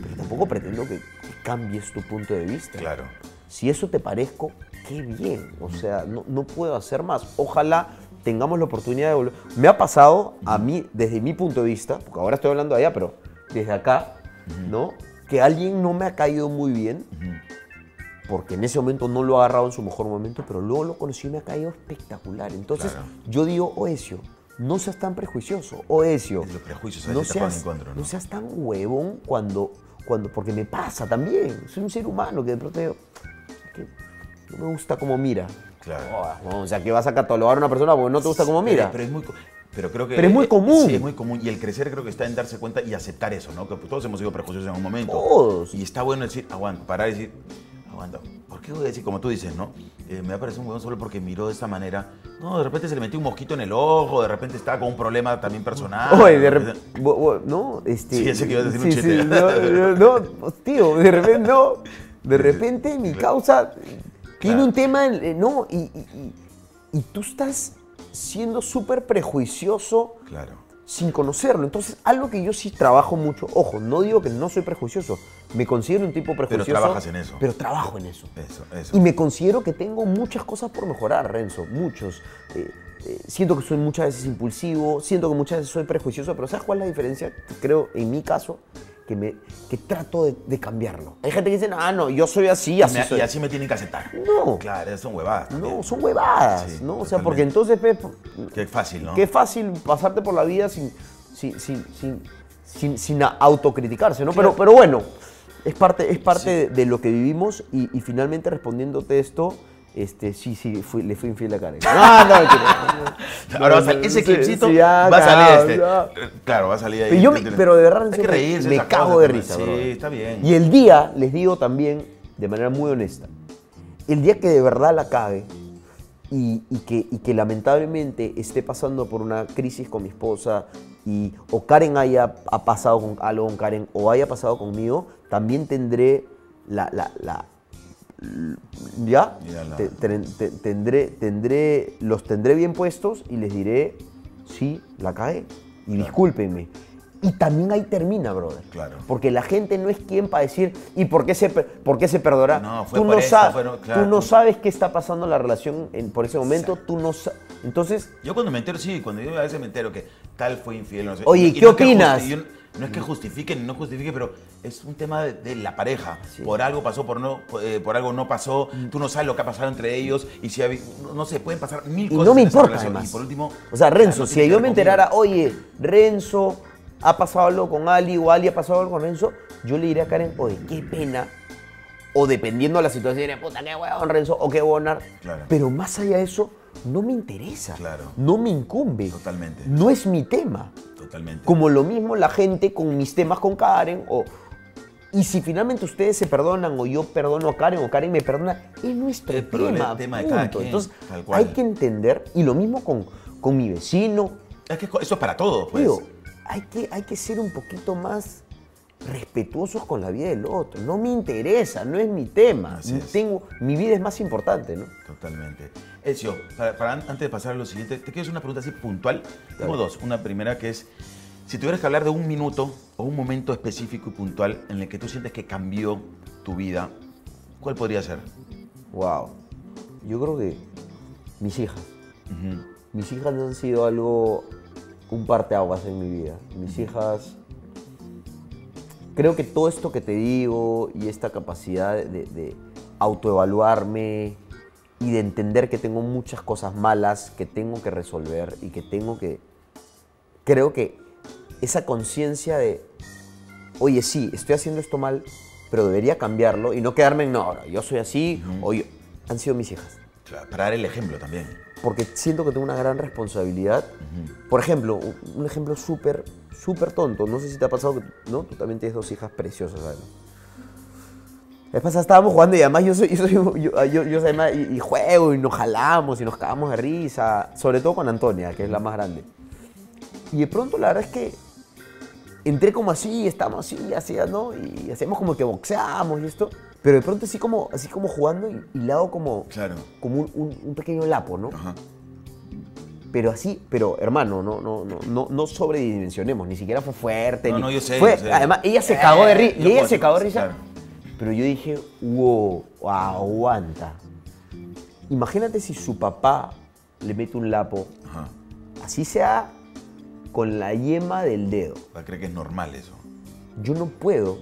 pero tampoco pretendo que, que cambies tu punto de vista. Claro. Si eso te parezco, qué bien. O sea, no, no puedo hacer más. Ojalá tengamos la oportunidad de volver. Me ha pasado a mí, desde mi punto de vista, porque ahora estoy hablando allá, pero desde acá, uh-huh, ¿no? Que alguien no me ha caído muy bien, uh-huh, porque en ese momento no lo ha agarrado en su mejor momento, pero luego lo conocí y me ha caído espectacular. Entonces, claro, yo digo, oh, Ezio, no seas tan prejuicioso, o Ezio, los prejuicios no seas, encuentro, ¿no? no seas tan huevón cuando, cuando, porque me pasa también, soy un ser humano que de pronto digo, que no me gusta cómo mira. Claro. Oh, o sea, que vas a catalogar a una persona porque no te gusta cómo mira. Pero, pero, es, muy, pero, creo que, pero es muy común. Sí, es muy común. Y el crecer creo que está en darse cuenta y aceptar eso, ¿no? Que todos hemos sido prejuiciosos en un momento. Todos. Y está bueno decir, aguanta, parar y decir, aguanta. ¿Por qué voy a decir, como tú dices, no? Eh, me va a parecer un huevón solo porque miró de esta manera. No, de repente se le metió un mosquito en el ojo, de repente estaba con un problema también personal. Oye, de repente... No, este... Sí, ese que iba a decir sí, un chiste. Sí, no, no, no, tío, de repente no. De repente mi causa tiene claro. un tema, ¿no? Y, y, y, y tú estás siendo súper prejuicioso. Claro. Sin conocerlo. Entonces, algo que yo sí trabajo mucho, ojo, no digo que no soy prejuicioso, me considero un tipo prejuicioso. Pero trabajas en eso. Pero trabajo en eso. Eso, eso. Y me considero que tengo muchas cosas por mejorar, Renzo, muchos. Eh, eh, siento que soy muchas veces impulsivo, siento que muchas veces soy prejuicioso, pero ¿sabes cuál es la diferencia? Creo, en mi caso, que, me, que trato de, de cambiarlo. Hay gente que dice, ah, no, yo soy así, así me, soy. Y así me tienen que aceptar. No. Claro, son huevadas también. No, son huevadas, sí, ¿no? Totalmente. O sea, porque entonces... Pe, qué fácil, ¿no? Qué fácil pasarte por la vida sin, sin, sin, sin, sin, sin autocriticarse, ¿no? Claro. Pero, pero bueno, es parte, es parte sí. de lo que vivimos y, y finalmente respondiéndote esto... Este, sí, sí, fui, le fui infiel a Karen. No, no, no, no. Ahora va a salir ese clipcito, sí, sí, ah, va a salir claro, este. Ya. Claro, va a salir ahí. Pero, yo me, pero de verdad, que reírse, me cago de risa, sí, bro. Está bien. Y el día, les digo también, de manera muy honesta, el día que de verdad la cague y, y, que, y que lamentablemente esté pasando por una crisis con mi esposa y o Karen haya ha pasado con algo con Karen o haya pasado conmigo, también tendré la... la, la ya te, te, te, tendré tendré los tendré bien puestos y les diré sí la cae y claro. discúlpenme y también ahí termina, brother, claro, porque la gente no es quien para decir y por qué se por qué se perdona no, tú, no esa, fueron, claro, tú no sabes qué está pasando en la relación en, por ese momento. Exacto. Tú no sabes. Entonces yo cuando me entero sí cuando yo a veces me entero que tal fue infiel, no sé, oye y, ¿qué no opinas? No es que justifiquen, no justifiquen, pero es un tema de, de la pareja. Sí. Por algo pasó, por no, eh, por algo no pasó. Tú no sabes lo que ha pasado entre ellos y si hay, no sé, pueden pasar mil cosas. Y no me importa además. Y por último, o sea, Renzo, no si yo me enterara, oye, Renzo ha pasado algo con Ali o Ali ha pasado algo con Renzo, yo le diré a Karen, oye, qué pena. O dependiendo de la situación, diré, puta, qué huevón Renzo o qué bonar. Claro. Pero más allá de eso, no me interesa. Claro. No me incumbe. Totalmente. No es mi tema. Totalmente. Como lo mismo la gente con mis temas con Karen. O, y si finalmente ustedes se perdonan o yo perdono a Karen o Karen me perdona, es nuestro el tema. tema de cada quien. Entonces hay que entender, y lo mismo con, con mi vecino. Es que eso es para todos. Pues. Digo, hay, que, hay que ser un poquito más respetuosos con la vida del otro. No me interesa, no es mi tema. Tengo, mi vida es más importante, ¿no? Totalmente. Ezio, para, para antes de pasar a lo siguiente, te quiero hacer una pregunta así puntual. Tengo dos. Una primera que es, si tuvieras que hablar de un minuto o un momento específico y puntual en el que tú sientes que cambió tu vida, ¿cuál podría ser? Wow. Yo creo que mis hijas. Uh-huh. Mis hijas han sido algo, un parteaguas en mi vida. Mis hijas... Creo que todo esto que te digo y esta capacidad de, de autoevaluarme y de entender que tengo muchas cosas malas que tengo que resolver y que tengo que... Creo que esa conciencia de, oye, sí, estoy haciendo esto mal, pero debería cambiarlo y no quedarme en, no, yo soy así, uh-huh. o yo... Han sido mis hijas. Claro, para dar el ejemplo también. Porque siento que tengo una gran responsabilidad. Uh-huh. Por ejemplo, un ejemplo súper, súper tonto. No sé si te ha pasado que, ¿no? Tú también tienes dos hijas preciosas, ¿sabes? Es pasada estábamos jugando y además yo soy, yo soy, yo, yo, yo, yo además, y, y juego y nos jalamos y nos cagamos de risa. Sobre todo con Antonia, que es la más grande. Y de pronto la verdad es que entré como así, estábamos así, así, ¿no? Y hacíamos como que boxeamos y esto. Pero de pronto así como, así como jugando y, y le hago como, claro. como un, un, un pequeño lapo, ¿no? Ajá. Pero así, pero hermano, no, no, no, no, no sobredimensionemos, ni siquiera fue fuerte. No, ni, no, yo sé, fue, yo sé. Además, ella se eh, cagó de risa, ella se cagó de risa. Claro. Pero yo dije, wow, aguanta. Imagínate si su papá le mete un lapo, ajá. así sea, con la yema del dedo. ¿Para creer que es normal eso? Yo no puedo,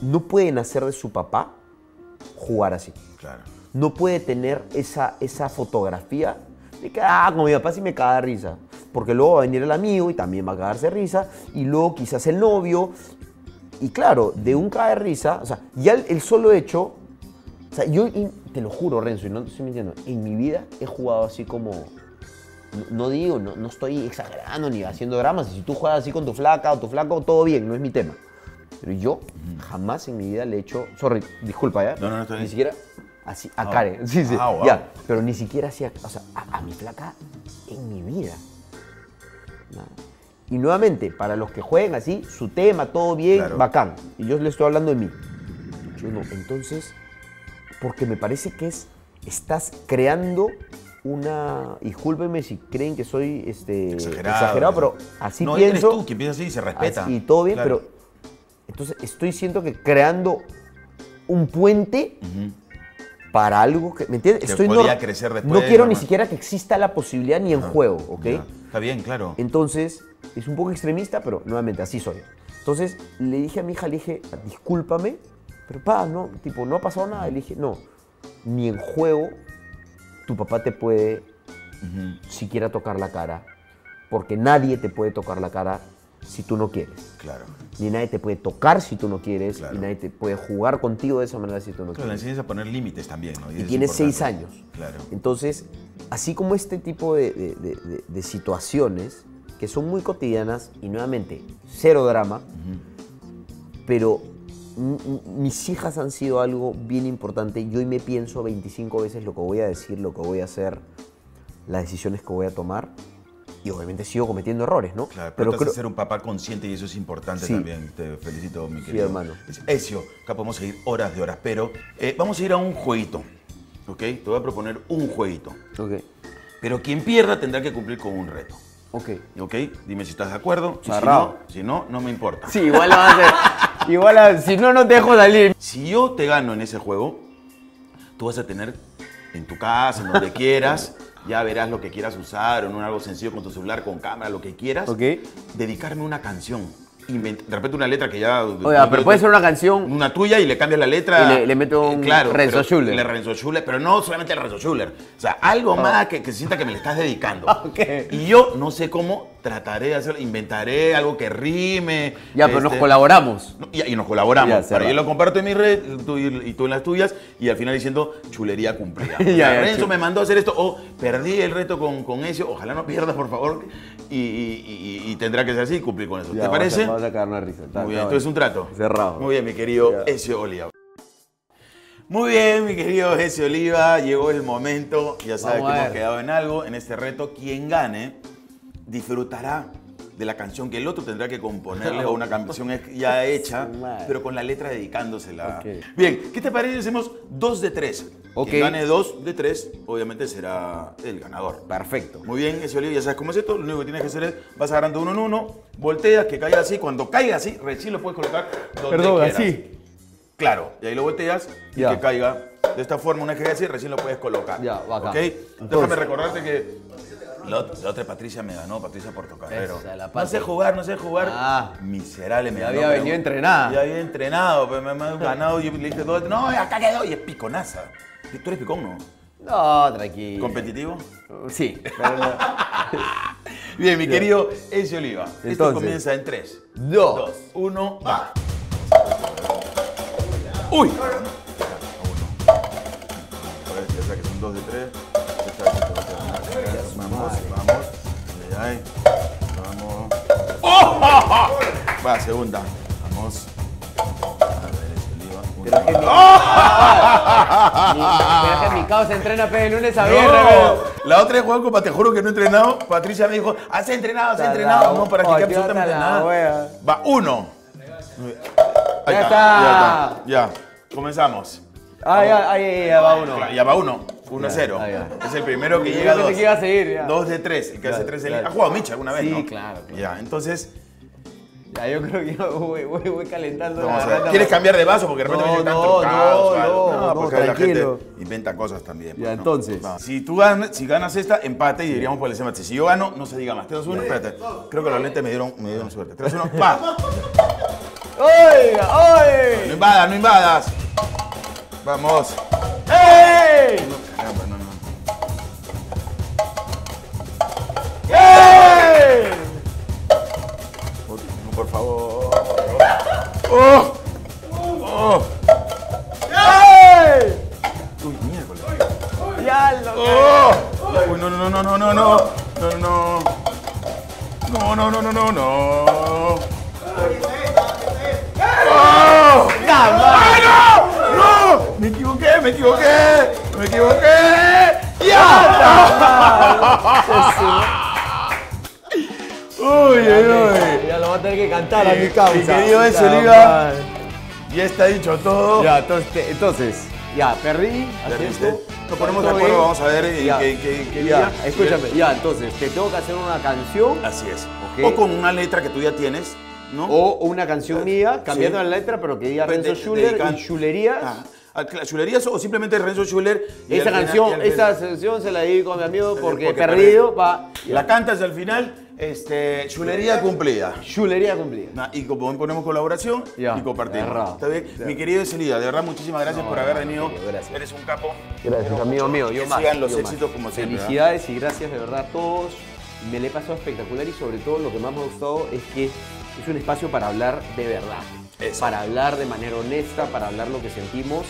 no pueden hacer de su papá jugar así. Claro. No puede tener esa, esa fotografía de que, ah, como mi papá sí me caga de risa. Porque luego va a venir el amigo y también va a cagarse de risa. Y luego quizás el novio. Y claro, de un caga de risa, o sea, ya el, el solo hecho... O sea, yo te lo juro, Renzo, y no te estoy mintiendo, en mi vida he jugado así como... No, no digo, no, no estoy exagerando ni haciendo dramas. Si tú juegas así con tu flaca o tu flaco, todo bien, no es mi tema. Pero yo jamás en mi vida le he hecho... Sorry, disculpa, ¿ya? No, no, no estoy... Ni siquiera así, a oh. Karen. Sí, sí, oh, wow. ya. Pero ni siquiera así, a, o sea, a, a mi placa en mi vida. Nada. Y nuevamente, para los que jueguen así, su tema, todo bien, claro. bacán. Y yo les estoy hablando de mí. Yo no, entonces, porque me parece que es... Estás creando una... Discúlpenme si creen que soy este, exagerado, exagerado, pero así no, pienso... No, eres tú quien piensa así y se respeta. Así, y todo bien, claro. pero... Entonces, estoy siento que creando un puente uh-huh. para algo que... ¿Me entiendes? Que estoy podía no, crecer después. No quiero ni más. siquiera que exista la posibilidad ni en uh-huh. juego, ¿ok? Yeah. Está bien, claro. Entonces, es un poco extremista, pero nuevamente, así soy. Entonces, le dije a mi hija, le dije, discúlpame, pero pa, no, tipo, no ha pasado nada. Le dije, no, ni en juego tu papá te puede uh-huh. siquiera tocar la cara, porque nadie te puede tocar la cara si tú no quieres. Claro. Ni nadie te puede tocar si tú no quieres, claro. y nadie te puede jugar contigo de esa manera si tú no claro, quieres. Le enseñas a poner límites también, ¿no? Y, y tienes seis años. Claro. Entonces, así como este tipo de, de, de, de situaciones que son muy cotidianas y nuevamente cero drama, uh-huh. pero mis hijas han sido algo bien importante. Yo hoy me pienso veinticinco veces lo que voy a decir, lo que voy a hacer, las decisiones que voy a tomar. Y obviamente sigo cometiendo errores, ¿no? Claro, pero, pero creo... ser un papá consciente y eso es importante sí. también. Te felicito, mi querido. Sí, hermano. Ezio, acá podemos seguir horas de horas, pero eh, vamos a ir a un jueguito, ¿ok? Te voy a proponer un jueguito. Ok. Pero quien pierda tendrá que cumplir con un reto. Ok. Ok, dime si estás de acuerdo. Cerrado. Si no, si no, no me importa. Sí, igual lo vas a hacer. Igual, a... si no, no te dejo salir. Si yo te gano en ese juego, tú vas a tener en tu casa, en donde quieras... Ya verás lo que quieras usar, o en un algo sencillo con tu celular, con cámara, lo que quieras. Okay. Dedicarme una canción. Inventa, de repente una letra que ya... Oiga, no, pero puede ser una canción... Una tuya y le cambias la letra... Y le, le meto un claro, Renzo Schuller. Le Renzo Schuller, pero no solamente el Renzo Schuller. O sea, algo oh. más que, que se sienta que me le estás dedicando. Okay. Y yo no sé cómo trataré de hacerlo. Inventaré algo que rime. Ya, este, pero nos colaboramos. No, y, y nos colaboramos. Ya, para yo lo comparto en mi red tú, y tú en las tuyas. Y al final diciendo, chulería cumplida. Ya, ya, Renzo chulo. me mandó a hacer esto. O oh, perdí el reto con, con eso. Ojalá no pierdas, por favor. Y, y, y, y tendrá que ser así y cumplir con eso. Ya, ¿te parece? Vamos a sacar una risa. Muy bien, esto es un trato. Cerrado. Muy bien, mi querido Ezio Oliva. Muy bien, mi querido Ezio Oliva. Llegó el momento. Ya sabes que hemos quedado en algo. En este reto, quien gane disfrutará de la canción que el otro tendrá que componerle o una canción ya hecha, pero con la letra dedicándosela. Okay. Bien, ¿qué te parece si hacemos dos de tres? Okay. Quien gane dos de tres, obviamente será el ganador. Perfecto. Muy bien, Ezio Oliva, ya sabes cómo es esto. Lo único que tienes que hacer es, vas agarrando uno en uno, volteas, que caiga así. Cuando caiga así, recién lo puedes colocar donde Perdón, quieras. así. Claro, y ahí lo volteas y ya. que caiga. De esta forma, una que caiga así, recién lo puedes colocar. Ya, bacán. ¿Okay? Entonces, déjame recordarte que... La otra, la otra Patricia me ganó, Patricia Portocarrero. No sé jugar, no sé jugar. Ah, miserable, me ya ganó. Ya había venido entrenada. Ya había entrenado, pero me, me había ganado. Yo le dije todo, no, acá quedó. Y es piconaza. ¿Tú eres picón, no? No, tranquilo. ¿Competitivo? Sí. Bien, mi querido Ezio Oliva. Entonces, esto comienza en tres, dos, uno, va. ¡Uy! dos de tres. Vamos, vamos. Vamos. ¡Oh! Va, segunda. Vamos. A ver, Ezio Oliva. ¡Oh! Pero que mi causa entrena el lunes a viernes. La otra es Juanco, te juro que no he entrenado. Patricia me dijo, has entrenado, has entrenado. No, para que absolutamente nada. Va, uno. Ahí está. Ya está. Ya. Comenzamos. Ahí, ahí, ya va uno. Ya va uno. uno a cero. Es el primero que llega a dos. dos de tres. El que hace tres en línea. ¿Has jugado Micha alguna vez? Sí, claro. Ya, entonces. Ya, yo creo que yo voy calentando. ¿Quieres cambiar de vaso? Porque de repente me dicen tan trucados. No, no, porque la gente inventa cosas también. Ya, entonces. Si tú ganas esta, empate y diríamos por el semate. Si yo gano, no se diga más. tres a uno, espérate. Creo que los lentes me dieron suerte. tres a uno, pa. ¡Oiga, oiga! No invadas, no invadas. Vamos. ¡Ey! No, caramba, no, no. ¡Ey! No, por favor. ¡Oh! ¡Oh! ¡Ey! ¡Uy, miércoles! ¡Ya lo! ¡Oh! ¡Uy, no, no, no, no, no, no! ¡No, no! ¡No, no, no, no, no, no! ¡Oh! ¡Ya, no! ¡No! ¡Me equivoqué! ¡Me equivoqué! ¡Me equivoqué! ¡Ya! ¡Uy, uy! Ya lo va a tener que cantar a mi causa. Mi querido Ezio Oliva, ya está dicho todo. Ya, entonces, ya, perdí. ¿Perdiste? Nos ponemos de acuerdo, vamos a ver qué día. Escúchame, ya, entonces, te tengo que hacer una canción. Así es. O con una letra que tú ya tienes. ¿No? O una canción mía, cambiando sí. la letra, pero que diga Renzo Schuller y Chulerías. Ah, Chulerías o simplemente Renzo Schuller. Y esa, canción, final, y esa canción se la dedico a mi amigo porque, porque perdido. Pa. La cantas al final, este, Chulería cumplida. Chulería cumplida. Nah, y como ponemos colaboración ya. y compartimos. Errado. ¿Está bien? Errado. Mi querido Ezio Oliva, de verdad muchísimas gracias no, por haber venido. Gracias. Eres un capo. Gracias, pero, amigo mío. Yo que más, sigan los yo éxitos más. Como siempre. Felicidades ¿verdad? Y gracias de verdad a todos. Me le pasó espectacular y sobre todo lo que más me ha gustado es que es un espacio para hablar de verdad, eso. Para hablar de manera honesta, para hablar lo que sentimos.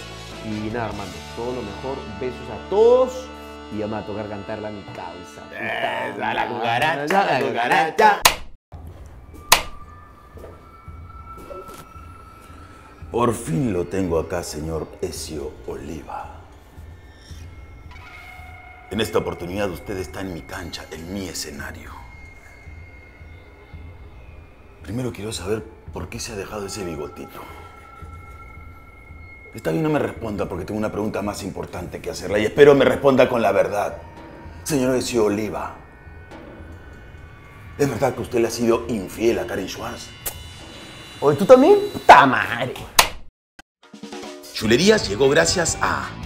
Y nada, hermano, todo lo mejor. Besos a todos. Y ya me va a tocar cantarla a mi causa. Esa, la cucaracha, la cucaracha. Por fin lo tengo acá, señor Ezio Oliva. En esta oportunidad usted está en mi cancha, en mi escenario. Primero quiero saber por qué se ha dejado ese bigotito. Está bien, no me responda porque tengo una pregunta más importante que hacerla y espero me responda con la verdad. Señor Ezio Oliva, ¿es verdad que usted le ha sido infiel a Karen Schwarz? ¿O tú también? ¡Puta madre! Chulerías llegó gracias a